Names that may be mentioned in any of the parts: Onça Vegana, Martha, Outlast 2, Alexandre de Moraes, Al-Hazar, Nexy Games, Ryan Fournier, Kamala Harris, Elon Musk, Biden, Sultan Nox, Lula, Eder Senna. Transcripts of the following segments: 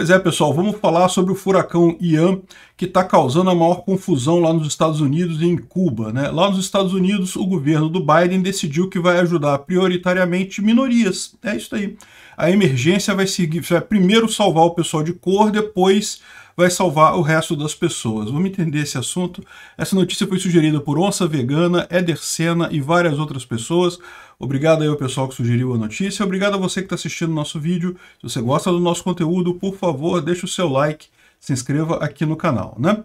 Pois é, pessoal, vamos falar sobre o furacão Ian, que está causando a maior confusão lá nos Estados Unidos e em Cuba, né? Lá nos Estados Unidos, o governo do Biden decidiu que vai ajudar prioritariamente minorias. É isso aí. A emergência vai seguir, vai primeiro salvar o pessoal de cor, depois vai salvar o resto das pessoas. Vamos entender esse assunto? Essa notícia foi sugerida por Onça Vegana, Eder Senna e várias outras pessoas. Obrigado aí ao pessoal que sugeriu a notícia. Obrigado a você que está assistindo o nosso vídeo. Se você gosta do nosso conteúdo, por favor, deixa o seu like, se inscreva aqui no canal, né?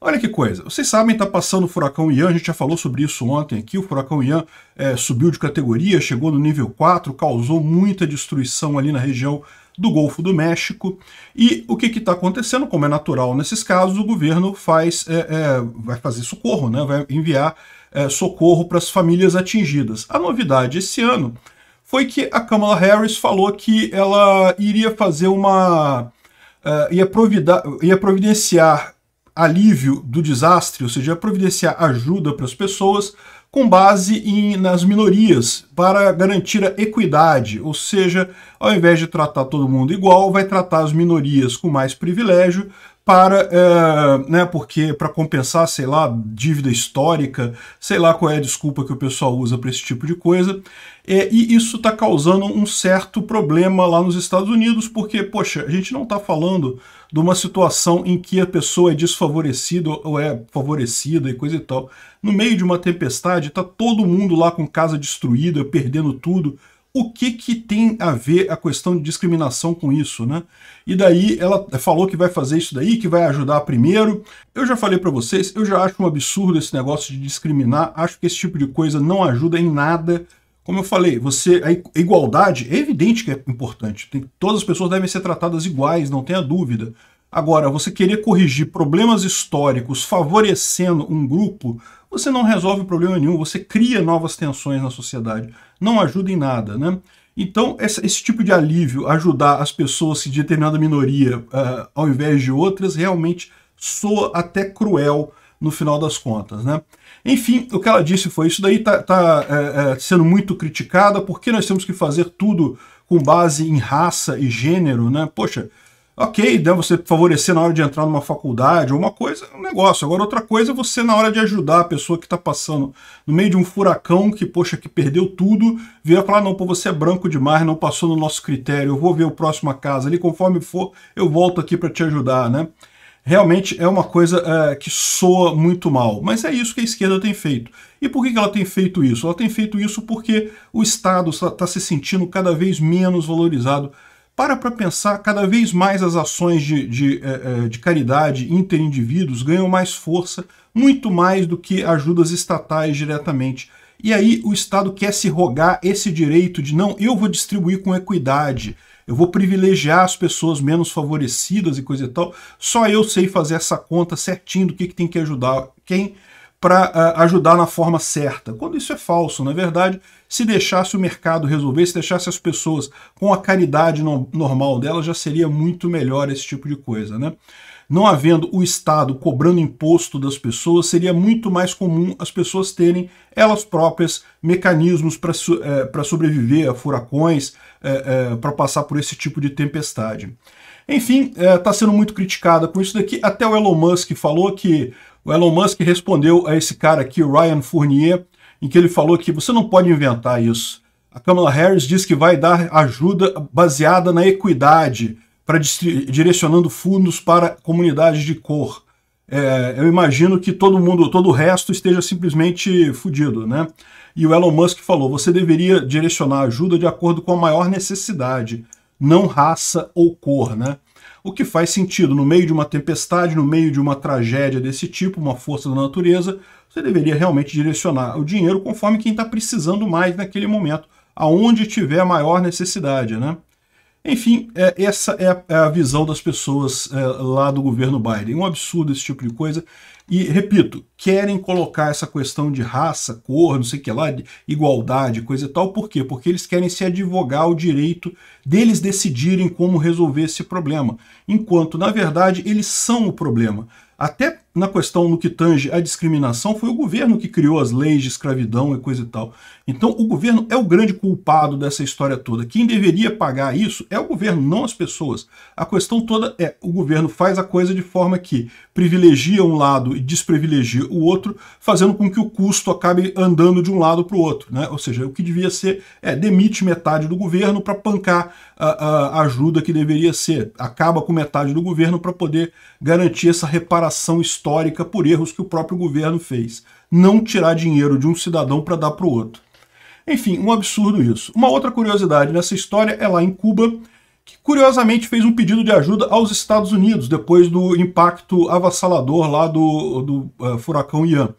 Olha que coisa, vocês sabem, está passando o furacão Ian, a gente já falou sobre isso ontem aqui, o furacão Ian subiu de categoria, chegou no nível 4, causou muita destruição ali na região do Golfo do México, e o que está acontecendo, como é natural nesses casos, o governo faz, vai fazer socorro, né? Vai enviar socorro para as famílias atingidas. A novidade esse ano foi que a Kamala Harris falou que ela iria fazer uma... ia providenciar alívio do desastre, ou seja, providenciar ajuda para as pessoas com base nas minorias, para garantir a equidade, ou seja, ao invés de tratar todo mundo igual, vai tratar as minorias com mais privilégio para, para compensar, sei lá, dívida histórica, sei lá qual é a desculpa que o pessoal usa para esse tipo de coisa, e isso está causando um certo problema lá nos Estados Unidos, porque, poxa, a gente não está falando de uma situação em que a pessoa é desfavorecida ou é favorecida e coisa e tal. No meio de uma tempestade, está todo mundo lá com casa destruída, perdendo tudo. O que que tem a ver a questão de discriminação com isso, né? E daí ela falou que vai fazer isso daí, que vai ajudar primeiro. Eu já falei para vocês, eu já acho um absurdo esse negócio de discriminar, acho que esse tipo de coisa não ajuda em nada. Como eu falei, a igualdade é evidente que é importante, todas as pessoas devem ser tratadas iguais, não tenha dúvida. Agora, você querer corrigir problemas históricos favorecendo um grupo, você não resolve problema nenhum, você cria novas tensões na sociedade, não ajuda em nada, né? Então, esse tipo de alívio, ajudar as pessoas de determinada minoria ao invés de outras, realmente soa até cruel no final das contas, né? Enfim, o que ela disse foi isso daí, tá sendo muito criticada, porque nós temos que fazer tudo com base em raça e gênero, né? Poxa, ok, deve você favorecer na hora de entrar numa faculdade ou uma coisa, um negócio. Agora, outra coisa é você, na hora de ajudar a pessoa que está passando no meio de um furacão, que, poxa, que perdeu tudo, vira e fala, não, pô, você é branco demais, não passou no nosso critério, eu vou ver o próximo caso ali, conforme for, eu volto aqui para te ajudar, né? Realmente é uma coisa que soa muito mal, mas é isso que a esquerda tem feito. E por que ela tem feito isso? Ela tem feito isso porque o Estado está se sentindo cada vez menos valorizado. Para pensar, cada vez mais as ações de caridade interindívidos ganham mais força, muito mais do que ajudas estatais diretamente. E aí o Estado quer se rogar esse direito de, não, eu vou distribuir com equidade, eu vou privilegiar as pessoas menos favorecidas e coisa e tal, só eu sei fazer essa conta certinho do que tem que ajudar quem, para ajudar na forma certa, quando isso é falso. Na verdade, se deixasse o mercado resolver, se deixasse as pessoas com a caridade normal delas, já seria muito melhor esse tipo de coisa, né? Não havendo o Estado cobrando imposto das pessoas, seria muito mais comum as pessoas terem elas próprias mecanismos para sobreviver a furacões, para passar por esse tipo de tempestade. Enfim, está sendo muito criticada com isso daqui. Até o Elon Musk falou que... O Elon Musk respondeu a esse cara aqui, o Ryan Fournier, em que ele falou que você não pode inventar isso. A Kamala Harris diz que vai dar ajuda baseada na equidade, direcionando fundos para comunidades de cor. Eu imagino que todo o resto esteja simplesmente fudido, né? E o Elon Musk falou, você deveria direcionar ajuda de acordo com a maior necessidade, não raça ou cor, né? O que faz sentido, no meio de uma tempestade, no meio de uma tragédia desse tipo, uma força da natureza, você deveria realmente direcionar o dinheiro conforme quem está precisando mais naquele momento, aonde tiver a maior necessidade, né? Enfim, essa é a visão das pessoas lá do governo Biden. Um absurdo esse tipo de coisa. E, repito, querem colocar essa questão de raça, cor, não sei o que lá, igualdade, coisa e tal. Por quê? Porque eles querem se advogar o direito deles decidirem como resolver esse problema. Enquanto, na verdade, eles são o problema. Até na questão no que tange a discriminação, foi o governo que criou as leis de escravidão e coisa e tal. Então o governo é o grande culpado dessa história toda. Quem deveria pagar isso é o governo, não as pessoas. A questão toda é, o governo faz a coisa de forma que privilegia um lado e desprivilegia o outro, fazendo com que o custo acabe andando de um lado para o outro, né? Ou seja, o que devia ser, demite metade do governo para pancar a ajuda que deveria ser. Acaba com metade do governo para poder garantir essa reparação histórica por erros que o próprio governo fez. Não tirar dinheiro de um cidadão para dar para o outro. Enfim, um absurdo isso. Uma outra curiosidade nessa história é lá em Cuba, que curiosamente fez um pedido de ajuda aos Estados Unidos depois do impacto avassalador lá do furacão Ian.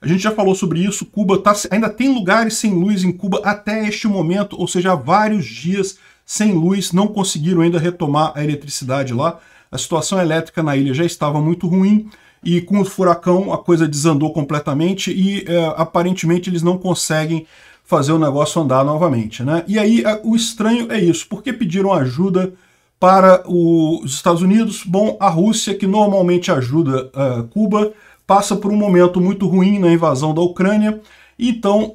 A gente já falou sobre isso, Cuba ainda tem lugares sem luz em Cuba até este momento, ou seja, há vários dias sem luz, não conseguiram ainda retomar a eletricidade lá. A situação elétrica na ilha já estava muito ruim, e com o furacão a coisa desandou completamente e aparentemente eles não conseguem fazer o negócio andar novamente, né? E aí o estranho é isso, porque pediram ajuda para os Estados Unidos. Bom, a Rússia, que normalmente ajuda Cuba, passa por um momento muito ruim na invasão da Ucrânia, então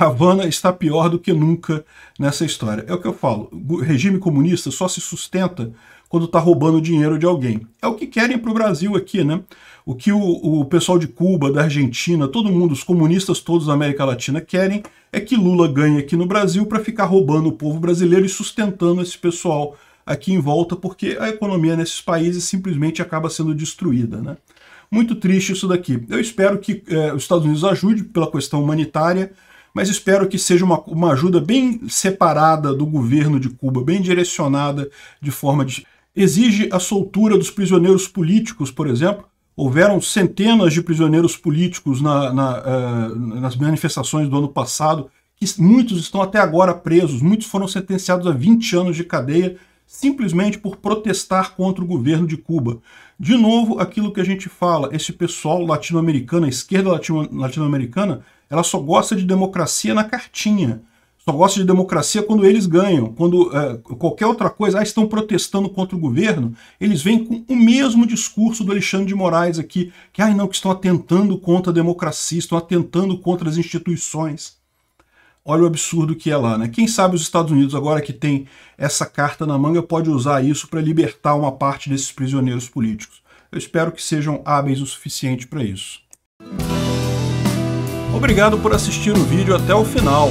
Havana está pior do que nunca nessa história. É o que eu falo, o regime comunista só se sustenta quando está roubando dinheiro de alguém. É o que querem para o Brasil aqui, né? O que o pessoal de Cuba, da Argentina, todo mundo, os comunistas todos da América Latina querem é que Lula ganhe aqui no Brasil para ficar roubando o povo brasileiro e sustentando esse pessoal aqui em volta, porque a economia nesses países simplesmente acaba sendo destruída, né? Muito triste isso daqui. Eu espero que os Estados Unidos ajude pela questão humanitária, mas espero que seja uma ajuda bem separada do governo de Cuba, bem direcionada de forma de... Exige a soltura dos prisioneiros políticos, por exemplo. Houveram centenas de prisioneiros políticos nas manifestações do ano passado, que muitos estão até agora presos, muitos foram sentenciados a 20 anos de cadeia, simplesmente por protestar contra o governo de Cuba. De novo, aquilo que a gente fala, esse pessoal latino-americano, a esquerda latino-americana, ela só gosta de democracia na cartinha. Só gosta de democracia quando eles ganham, quando qualquer outra coisa, estão protestando contra o governo, eles vêm com o mesmo discurso do Alexandre de Moraes aqui, que que estão atentando contra a democracia, estão atentando contra as instituições. Olha o absurdo que é lá, né? Quem sabe os Estados Unidos, agora que tem essa carta na manga, pode usar isso para libertar uma parte desses prisioneiros políticos. Eu espero que sejam hábeis o suficiente para isso. Obrigado por assistir o vídeo até o final.